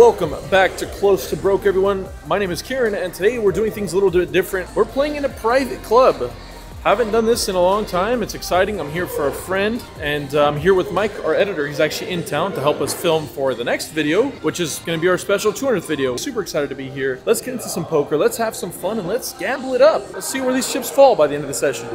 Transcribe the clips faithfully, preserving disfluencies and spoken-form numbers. Welcome back to Close to Broke, everyone. My name is Kieran, and today we're doing things a little bit different. We're playing in a private club. Haven't done this in a long time. It's exciting. I'm here for a friend, and I'm here with Mike, our editor. He's actually in town to help us film for the next video, which is going to be our special two hundredth video. Super excited to be here. Let's get into some poker. Let's have some fun, and let's gamble it up. Let's see where these chips fall by the end of the session.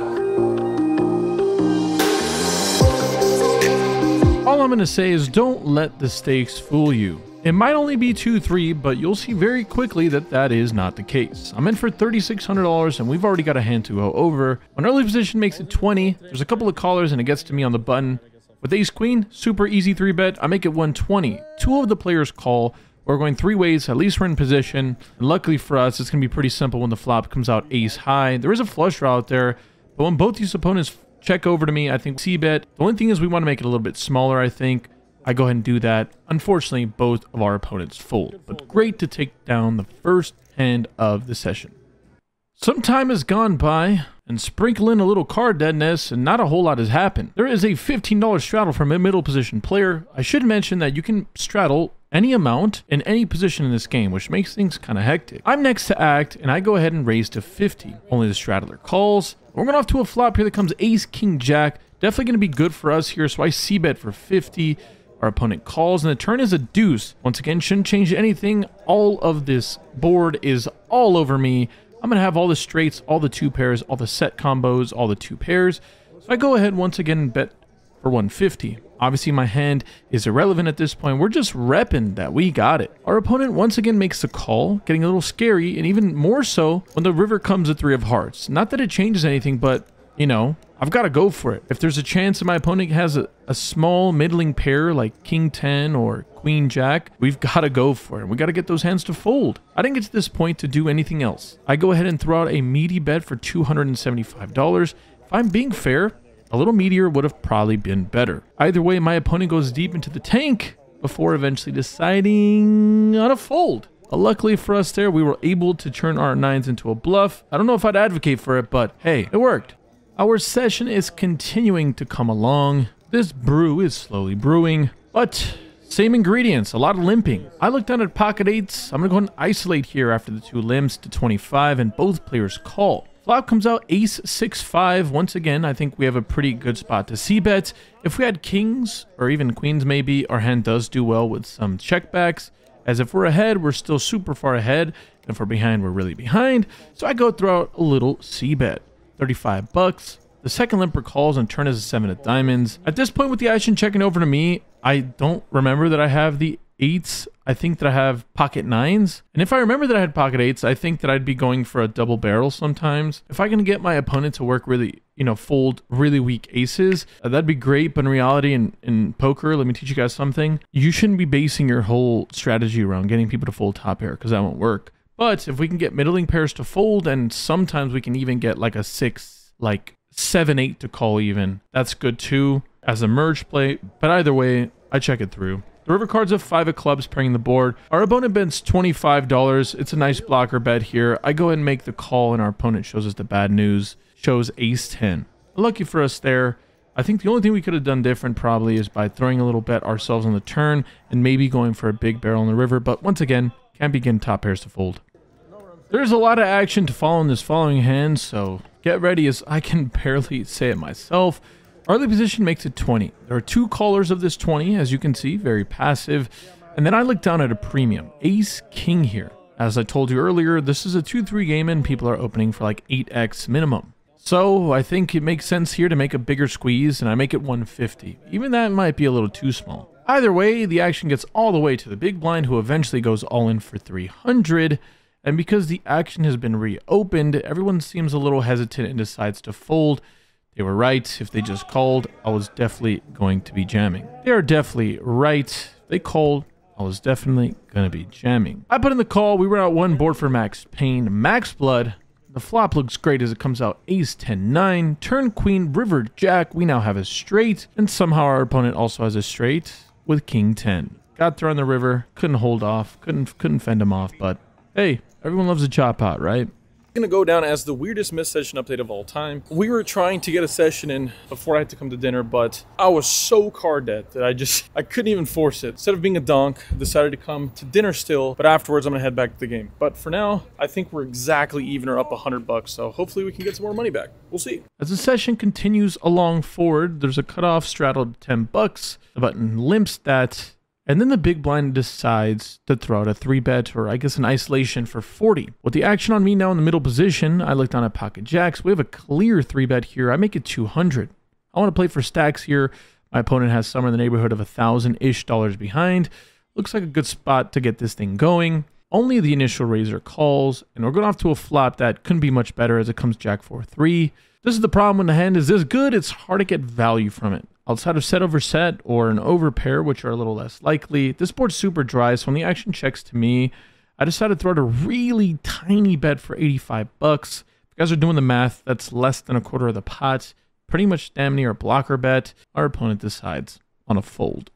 All I'm going to say is don't let the stakes fool you. It might only be two three, but you'll see very quickly that that is not the case. I'm in for thirty-six hundred dollars, and we've already got a hand to go over. An early position makes it twenty. There's a couple of callers, and it gets to me on the button. With ace-queen, super easy three bet. I make it one twenty. Two of the players call. We're going three ways. At least we're in position. And luckily for us, it's going to be pretty simple when the flop comes out ace-high. There is a flush draw out there, but when both these opponents check over to me, I think c-bet. The only thing is we want to make it a little bit smaller, I think. I go ahead and do that. Unfortunately, both of our opponents fold. But great to take down the first hand of the session. Some time has gone by, and sprinkle in a little card deadness, and not a whole lot has happened. There is a fifteen dollar straddle from a middle position player. I should mention that you can straddle any amount in any position in this game, which makes things kind of hectic. I'm next to act, and I go ahead and raise to fifty. Only the straddler calls. We're going off to a flop here that comes ace, king, jack. Definitely going to be good for us here, so I c-bet for fifty. Our opponent calls, and the turn is a deuce. Once again, shouldn't change anything. All of this board is all over me. I'm going to have all the straights, all the two pairs, all the set combos, all the two pairs. So I go ahead once again and bet for one fifty. Obviously, my hand is irrelevant at this point. We're just repping that we got it. Our opponent once again makes the call, getting a little scary, and even more so when the river comes a three of hearts. Not that it changes anything, but, you know, I've got to go for it. If there's a chance that my opponent has a, a small middling pair like king ten or queen jack, we've got to go for it. We got to get those hands to fold. I didn't get to this point to do anything else. I go ahead and throw out a meaty bet for two hundred seventy-five dollars. If I'm being fair, a little meatier would have probably been better. Either way, my opponent goes deep into the tank before eventually deciding on a fold. Well, luckily for us there, we were able to turn our nines into a bluff. I don't know if I'd advocate for it, but hey, it worked. Our session is continuing to come along. This brew is slowly brewing, but same ingredients, a lot of limping. I look down at pocket eights. I'm going to go ahead and isolate here after the two limps to twenty-five, and both players call. Flop comes out ace six five. Once again, I think we have a pretty good spot to c-bet. If we had kings or even queens maybe, our hand does do well with some checkbacks. As if we're ahead, we're still super far ahead. And if we're behind, we're really behind. So I go throw out a little c-bet. thirty-five bucks. The second limper calls, and turn is a seven of diamonds. At this point, with the action checking over to me, I don't remember that I have the eights. I think that I have pocket nines. And if I remember that I had pocket eights, I think that I'd be going for a double barrel sometimes. If I can get my opponent to work really, you know, fold really weak aces, uh, that'd be great. But in reality, in, in poker, let me teach you guys something. You shouldn't be basing your whole strategy around getting people to fold top pair, because that won't work. But if we can get middling pairs to fold, and sometimes we can even get like a six, like seven, eight to call even, that's good too as a merge play. But either way, I check it through. The river card's a five of clubs pairing the board. Our opponent bets twenty-five dollars. It's a nice blocker bet here. I go ahead and make the call, and our opponent shows us the bad news, shows ace ten. Lucky for us there. I think the only thing we could have done different probably is by throwing a little bet ourselves on the turn and maybe going for a big barrel in the river. But once again, can't begin top pairs to fold. There's a lot of action to follow in this following hand, so get ready, as I can barely say it myself. Early position makes it twenty. There are two callers of this twenty, as you can see, very passive. And then I look down at a premium, ace king here. As I told you earlier, this is a two three game, and people are opening for like eight x minimum. So I think it makes sense here to make a bigger squeeze, and I make it one fifty. Even that might be a little too small. Either way, the action gets all the way to the big blind, who eventually goes all in for three hundred. And because the action has been reopened, everyone seems a little hesitant and decides to fold. They were right. If they just called, I was definitely going to be jamming. They are definitely right. If they called, I was definitely going to be jamming. I put in the call. We were out one board for Max Payne, Max Blood. The flop looks great as it comes out ace ten nine, turn queen, river jack. We now have a straight, and somehow our opponent also has a straight with king ten. Got thrown on the river. Couldn't hold off. Couldn't couldn't fend him off, but hey, everyone loves a chop pot, right? gonna go down as the weirdest missed session update of all time. We were trying to get a session in before I had to come to dinner, but I was so car dead that I just, I couldn't even force it. Instead of being a donk, I decided to come to dinner still, but afterwards I'm gonna head back to the game. But for now, I think we're exactly even or up a hundred bucks, so hopefully we can get some more money back. We'll see. As the session continues along forward, there's a cutoff straddled ten bucks, the button limps that, and then the big blind decides to throw out a three bet, or I guess an isolation for forty. With the action on me now in the middle position, I look down at pocket jacks. We have a clear three bet here. I make it two hundred. I want to play for stacks here. My opponent has somewhere in the neighborhood of a thousand-ish dollars behind. Looks like a good spot to get this thing going. Only the initial raiser calls, and we're going off to a flop that couldn't be much better as it comes jack four three. This is the problem when the hand is this good. It's hard to get value from it. Outside of set over set or an over pair, which are a little less likely, this board's super dry, so when the action checks to me, I decided to throw out a really tiny bet for eighty-five bucks. If you guys are doing the math, that's less than a quarter of the pot. Pretty much damn near a blocker bet. Our opponent decides on a fold.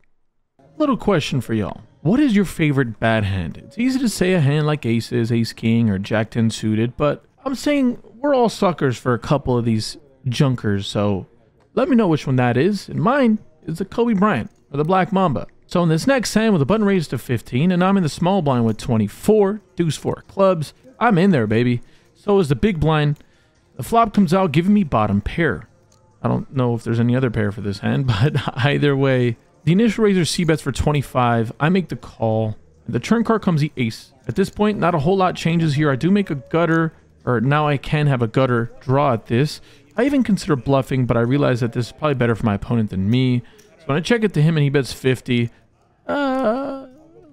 Little question for y'all. What is your favorite bad hand? It's easy to say a hand like aces, ace king, or jack ten suited, but I'm saying we're all suckers for a couple of these junkers, so let me know which one that is, and mine is the Kobe Bryant, or the Black Mamba. So in this next hand, with the button raised to fifteen, and I'm in the small blind with twenty-four, deuce four clubs, I'm in there, baby. So is the big blind. The flop comes out, giving me bottom pair. I don't know if there's any other pair for this hand, but either way, the initial raiser c-bets for twenty-five, I make the call, and the turn card comes the ace. At this point, not a whole lot changes here. I do make a gutter, or now I can have a gutter draw at this. I even consider bluffing, but I realize that this is probably better for my opponent than me. So when I check it to him and he bets fifty, uh,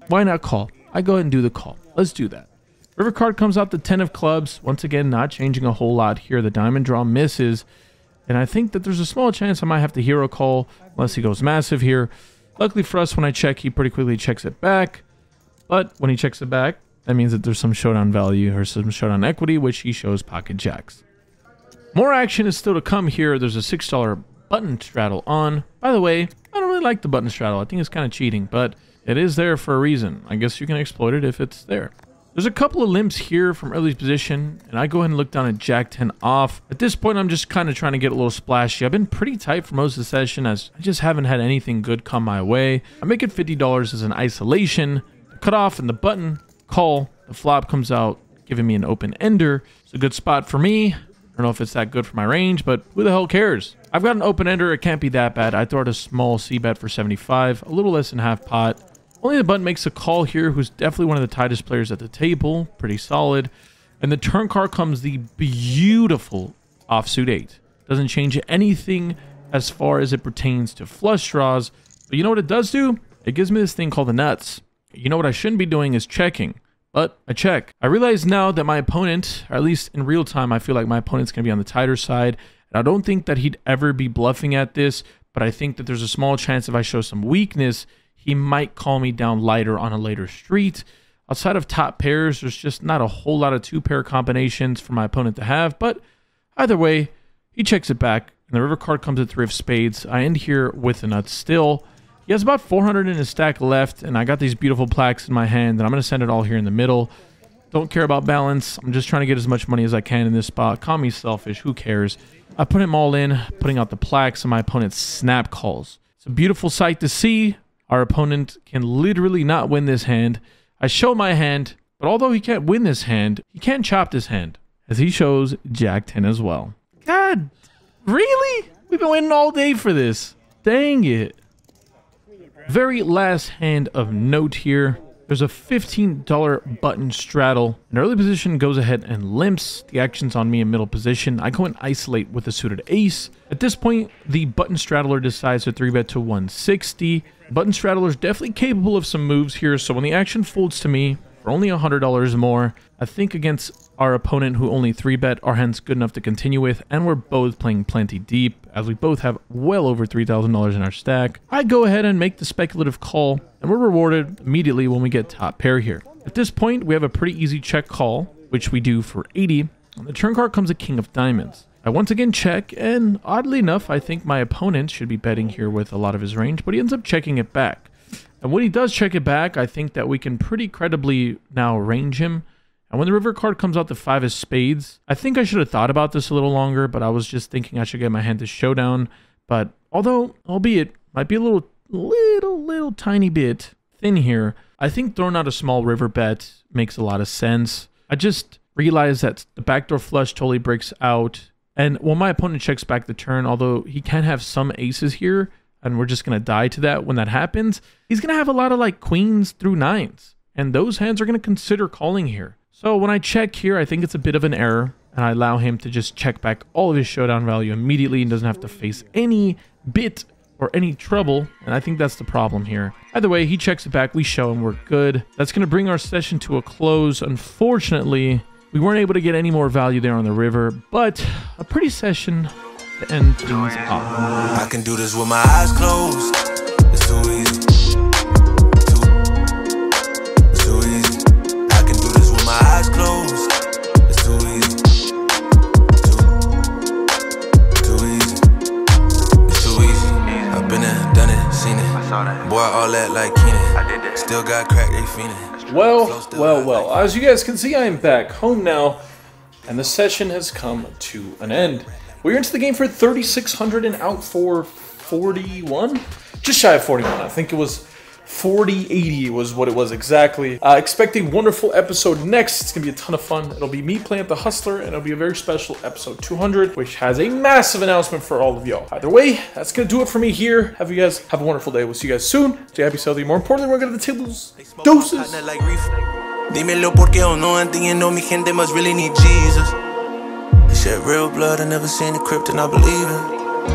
why not call? I go ahead and do the call. Let's do that. River card comes out the ten of clubs. Once again, not changing a whole lot here. The diamond draw misses. And I think that there's a small chance I might have to hero call unless he goes massive here. Luckily for us, when I check, he pretty quickly checks it back. But when he checks it back, that means that there's some showdown value or some showdown equity, which he shows pocket jacks. More action is still to come here. There's a six dollar button straddle on. By the way, I don't really like the button straddle. I think it's kind of cheating, but it is there for a reason. I guess you can exploit it if it's there. There's a couple of limps here from early position, and I go ahead and look down at jack ten off. At this point, I'm just kind of trying to get a little splashy. I've been pretty tight for most of the session as I just haven't had anything good come my way. I make it fifty dollars as an isolation. The cutoff and the button call. The flop comes out, giving me an open ender. It's a good spot for me. I don't know if it's that good for my range, but who the hell cares? I've got an open ender. It can't be that bad. I throw out a small c-bet for seventy-five, a little less than half pot. Only the button makes a call here, who's definitely one of the tightest players at the table. Pretty solid. And the turn card comes the beautiful offsuit eight. Doesn't change anything as far as it pertains to flush draws. But you know what it does do? It gives me this thing called the nuts. You know what I shouldn't be doing is checking. But I check. I realize now that my opponent, or at least in real time, I feel like my opponent's going to be on the tighter side. And I don't think that he'd ever be bluffing at this, but I think that there's a small chance if I show some weakness, he might call me down lighter on a later street. Outside of top pairs, there's just not a whole lot of two-pair combinations for my opponent to have, but either way, he checks it back, and the river card comes at three of spades. I end here with a nut still. He has about four hundred in his stack left, and I got these beautiful plaques in my hand, and I'm going to send it all here in the middle. Don't care about balance. I'm just trying to get as much money as I can in this spot. Call me selfish. Who cares? I put him all in, putting out the plaques, and my opponent snap calls. It's a beautiful sight to see. Our opponent can literally not win this hand. I show my hand, but although he can't win this hand, he can chop this hand, as he shows jack ten as well. God, really? We've been waiting all day for this. Dang it. Very last hand of note here. There's a fifteen dollar button straddle. An early position goes ahead and limps. The action's on me in middle position. I go and isolate with a suited ace. At this point, the button straddler decides to three bet to one sixty. Button straddler's definitely capable of some moves here, so when the action folds to me for only a hundred dollars more, I think against our opponent who only three bet, our hand's good enough to continue with, and we're both playing plenty deep, as we both have well over three thousand dollars in our stack. I go ahead and make the speculative call, and we're rewarded immediately when we get top pair here. At this point, we have a pretty easy check call, which we do for eighty. On the turn card comes a king of diamonds. I once again check, and oddly enough, I think my opponent should be betting here with a lot of his range, but he ends up checking it back. And when he does check it back, I think that we can pretty credibly now range him And when the river card comes out, the five is spades. I think I should have thought about this a little longer, but I was just thinking I should get my hand to showdown. But although, albeit, might be a little, little, little tiny bit thin here, I think throwing out a small river bet makes a lot of sense. I just realized that the backdoor flush totally breaks out. And when my opponent checks back the turn, although he can have some aces here, and we're just going to die to that when that happens, he's going to have a lot of like queens through nines. And those hands are going to consider calling here. So when I check here, I think it's a bit of an error. And I allow him to just check back all of his showdown value immediately and doesn't have to face any bit or any trouble. And I think that's the problem here. Either way, he checks it back. We show him we're good. That's going to bring our session to a close. Unfortunately, we weren't able to get any more value there on the river, but a pretty session to end things off. I can do this with my eyes closed. It's too easy. It's too easy. I can do this with my eyes closed. It's too easy. Too easy. It's too easy. I've been there, done it, seen it. I saw that. Boy, all that like Keenan. I did that. Still got cracked, they fiending. Well, well, well, as you guys can see, I am back home now, and the session has come to an end. We were into the game for thirty-six hundred and out for forty-one? Just shy of forty-one. I think it was forty eighty was what it was exactly. Uh, expect a wonderful episode next. It's going to be a ton of fun. It'll be me playing at the Hustler, and it'll be a very special episode two hundred, which has a massive announcement for all of y'all. Either way, that's going to do it for me here. Have you guys have a wonderful day. We'll see you guys soon. Stay happy, healthy. More importantly, we're going to the tables. Doses. Dímelo porque o no entiendo mi gente must really need Jesus. He shed real blood. I never seen a crypt and I believe it.